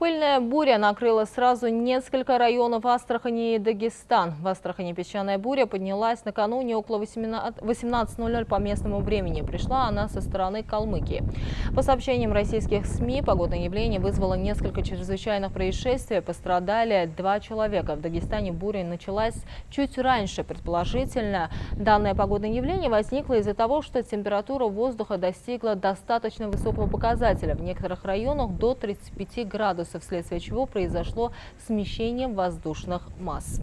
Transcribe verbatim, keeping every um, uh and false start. Пыльная буря накрыла сразу несколько районов Астрахани и Дагестан. В Астрахани песчаная буря поднялась накануне около восемнадцати ноль-ноль по местному времени. Пришла она со стороны Калмыкии. По сообщениям российских СМИ, погодное явление вызвало несколько чрезвычайных происшествий. Пострадали два человека. В Дагестане буря началась чуть раньше. Предположительно, данное погодное явление возникло из-за того, что температура воздуха достигла достаточно высокого показателя. В некоторых районах до тридцати пяти градусов, вследствие чего произошло смещение воздушных масс.